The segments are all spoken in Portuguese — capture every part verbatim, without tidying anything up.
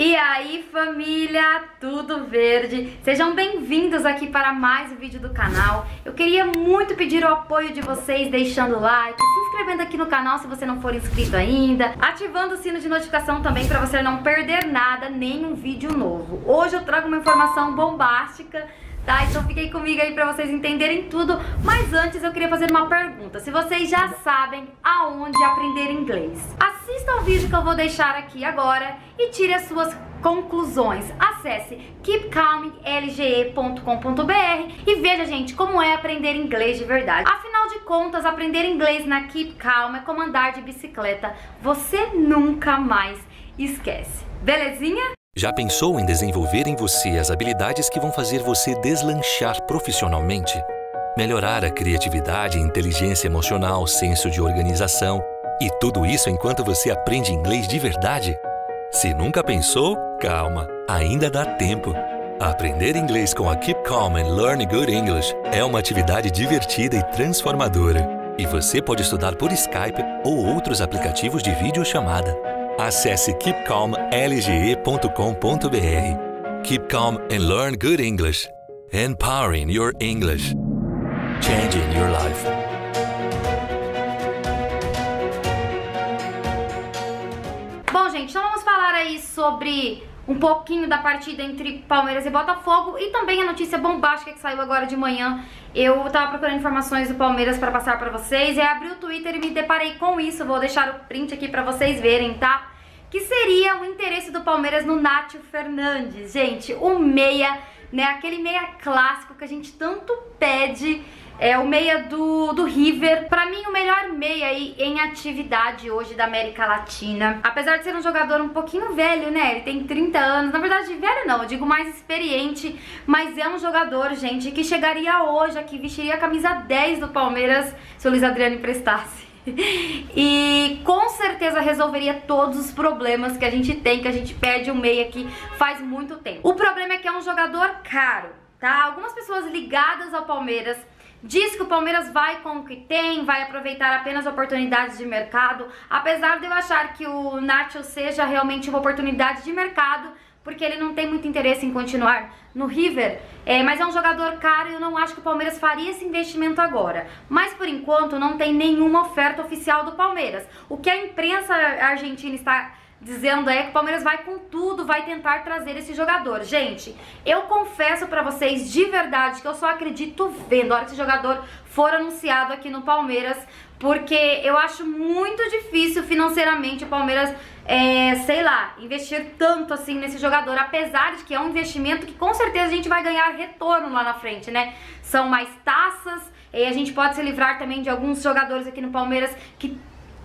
E aí, família, tudo verde? Sejam bem-vindos aqui para mais um vídeo do canal. Eu queria muito pedir o apoio de vocês, deixando like, se inscrevendo aqui no canal se você não for inscrito ainda, ativando o sino de notificação também para você não perder nada, nenhum vídeo novo. Hoje eu trago uma informação bombástica, tá? Então fiquem comigo aí pra vocês entenderem tudo. Mas antes eu queria fazer uma pergunta. Se vocês já sabem aonde aprender inglês, assista ao vídeo que eu vou deixar aqui agora e tire as suas conclusões. Acesse keep calm l g e ponto com ponto b r e veja, gente, como é aprender inglês de verdade. Afinal de contas, aprender inglês na Keep Calm é como andar de bicicleta. Você nunca mais esquece. Belezinha? Já pensou em desenvolver em você as habilidades que vão fazer você deslanchar profissionalmente? Melhorar a criatividade, inteligência emocional, senso de organização e tudo isso enquanto você aprende inglês de verdade? Se nunca pensou, calma, ainda dá tempo. Aprender inglês com a Keep Calm and Learn Good English é uma atividade divertida e transformadora. E você pode estudar por Skype ou outros aplicativos de videochamada. Acesse keep calm l g e ponto com ponto b r. Keep Calm and Learn Good English. Empowering your English. Changing your life. Bom, gente, então vamos falar aí sobre um pouquinho da partida entre Palmeiras e Botafogo e também a notícia bombástica que saiu agora de manhã. Eu tava procurando informações do Palmeiras para passar pra vocês e abri o Twitter e me deparei com isso. Vou deixar o print aqui pra vocês verem, tá? Que seria o interesse do Palmeiras no Nacho Fernández. Gente, o meia, né? Aquele meia clássico que a gente tanto pede. É o meia do, do River. Pra mim, o melhor meia aí em atividade hoje da América Latina. Apesar de ser um jogador um pouquinho velho, né? Ele tem trinta anos. Na verdade, velho não, eu digo mais experiente. Mas é um jogador, gente, que chegaria hoje aqui, vestiria a camisa dez do Palmeiras se o Luiz Adriano emprestasse. E com certeza resolveria todos os problemas que a gente tem, que a gente pede um meia aqui faz muito tempo. O problema é que é um jogador caro, tá? Algumas pessoas ligadas ao Palmeiras diz que o Palmeiras vai com o que tem, vai aproveitar apenas oportunidades de mercado, apesar de eu achar que o Nacho seja realmente uma oportunidade de mercado, porque ele não tem muito interesse em continuar no River, é, mas é um jogador caro e eu não acho que o Palmeiras faria esse investimento agora. Mas por enquanto não tem nenhuma oferta oficial do Palmeiras. O que a imprensa argentina está dizendo é que o Palmeiras vai com tudo, vai tentar trazer esse jogador. Gente, eu confesso pra vocês de verdade que eu só acredito vendo a hora que esse jogador for anunciado aqui no Palmeiras, porque eu acho muito difícil financeiramente o Palmeiras, é, sei lá, investir tanto assim nesse jogador, apesar de que é um investimento que com certeza a gente vai ganhar retorno lá na frente, né? São mais taças e a gente pode se livrar também de alguns jogadores aqui no Palmeiras que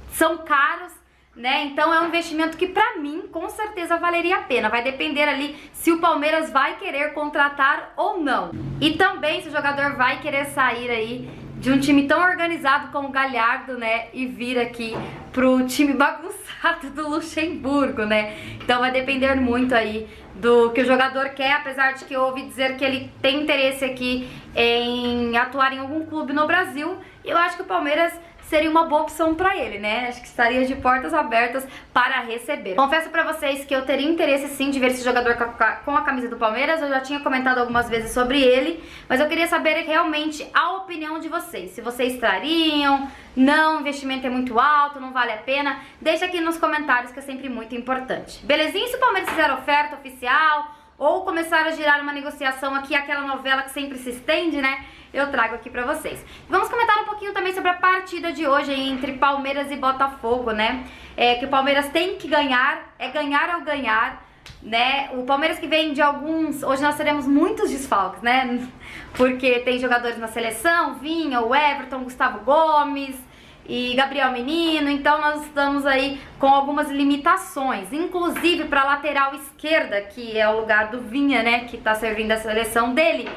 são caros, né? Então é um investimento que pra mim com certeza valeria a pena. Vai depender ali se o Palmeiras vai querer contratar ou não. E também se o jogador vai querer sair aí de um time tão organizado como o Galhardo, né? E vir aqui pro time bagunçado do Luxemburgo, né? Então vai depender muito aí do que o jogador quer, apesar de que eu ouvi dizer que ele tem interesse aqui em atuar em algum clube no Brasil. Eu acho que o Palmeiras seria uma boa opção pra ele, né? Acho que estaria de portas abertas para receber. Confesso pra vocês que eu teria interesse sim de ver esse jogador com a camisa do Palmeiras. Eu já tinha comentado algumas vezes sobre ele, mas eu queria saber realmente a opinião de vocês. Se vocês trariam, não, o investimento é muito alto, não vale a pena. Deixa aqui nos comentários que é sempre muito importante. Belezinha? E se o Palmeiras fizer oferta oficial ou começar a girar uma negociação aqui, aquela novela que sempre se estende, né? Eu trago aqui pra vocês. Vamos comentar um pouquinho também sobre a partida de hoje entre Palmeiras e Botafogo, né? É que o Palmeiras tem que ganhar, é ganhar ao ganhar, né? O Palmeiras que vem de alguns... Hoje nós teremos muitos desfalques, né? Porque tem jogadores na seleção, Vinha, o Everton, Gustavo Gomes e Gabriel Menino, então nós estamos aí com algumas limitações, inclusive para a lateral esquerda, que é o lugar do Vinha, né, que está servindo a seleção dele.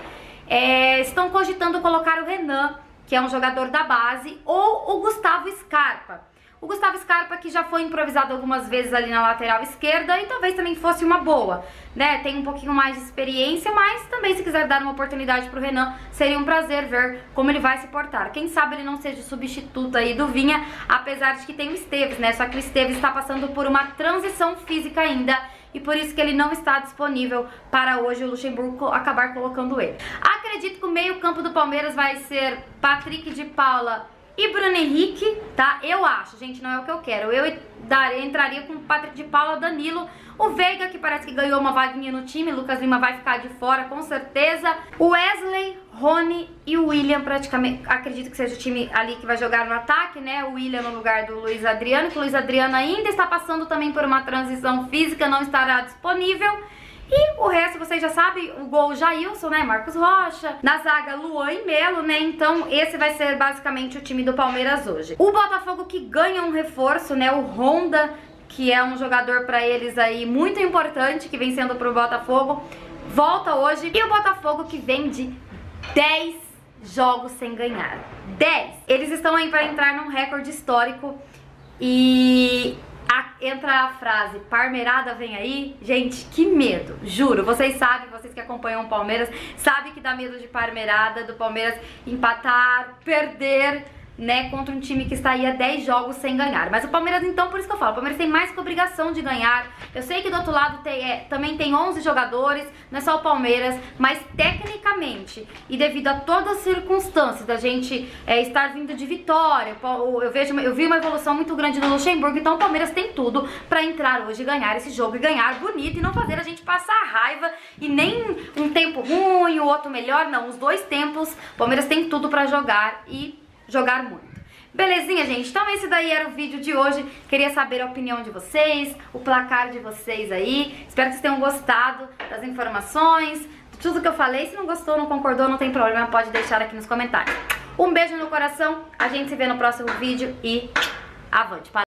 É, estão cogitando colocar o Renan, que é um jogador da base, ou o Gustavo Scarpa. O Gustavo Scarpa que já foi improvisado algumas vezes ali na lateral esquerda e talvez também fosse uma boa, né? Tem um pouquinho mais de experiência, mas também se quiser dar uma oportunidade pro Renan, seria um prazer ver como ele vai se portar. Quem sabe ele não seja o substituto aí do Vinha, apesar de que tem o Esteves, né? Só que o Esteves está passando por uma transição física ainda. e por isso que ele não está disponível para hoje o Luxemburgo acabar colocando ele. Acredito que o meio-campo do Palmeiras vai ser Patrick de Paula e Bruno Henrique, tá? Eu acho, gente, não é o que eu quero. Eu dar, entraria com o Patrick de Paula, Danilo, o Veiga, que parece que ganhou uma vaguinha no time, Lucas Lima vai ficar de fora com certeza, o Wesley, Rony e o William, praticamente, acredito que seja o time ali que vai jogar no ataque, né? O William no lugar do Luiz Adriano, que o Luiz Adriano ainda está passando também por uma transição física, não estará disponível. E o resto, vocês já sabem, o gol Jailson, né, Marcos Rocha, na zaga Luan e Melo, né, então esse vai ser basicamente o time do Palmeiras hoje. O Botafogo que ganha um reforço, né, o Honda, que é um jogador pra eles aí muito importante, que vem sendo pro Botafogo, volta hoje. E o Botafogo que vem de dez jogos sem ganhar, dez! Eles estão aí pra entrar num recorde histórico e... entra a frase, parmeirada vem aí. Gente, que medo, juro. Vocês sabem, vocês que acompanham o Palmeiras, sabem que dá medo de parmeirada, do Palmeiras empatar, perder, né, contra um time que está aí há dez jogos sem ganhar. Mas o Palmeiras, então, por isso que eu falo, o Palmeiras tem mais que obrigação de ganhar. Eu sei que do outro lado tem, é, também tem onze jogadores, não é só o Palmeiras, mas tecnicamente e devido a todas as circunstâncias da gente é, estar vindo de vitória, eu, vejo, eu vi uma evolução muito grande no Luxemburgo, então o Palmeiras tem tudo pra entrar hoje e ganhar esse jogo, e ganhar bonito, e não fazer a gente passar raiva, e nem um tempo ruim, o outro melhor, não, os dois tempos, o Palmeiras tem tudo pra jogar e... jogar muito. Belezinha, gente? Então esse daí era o vídeo de hoje. Queria saber a opinião de vocês, o placar de vocês aí. Espero que vocês tenham gostado das informações, de tudo que eu falei. Se não gostou, não concordou, não tem problema, pode deixar aqui nos comentários. Um beijo no coração, a gente se vê no próximo vídeo e avante!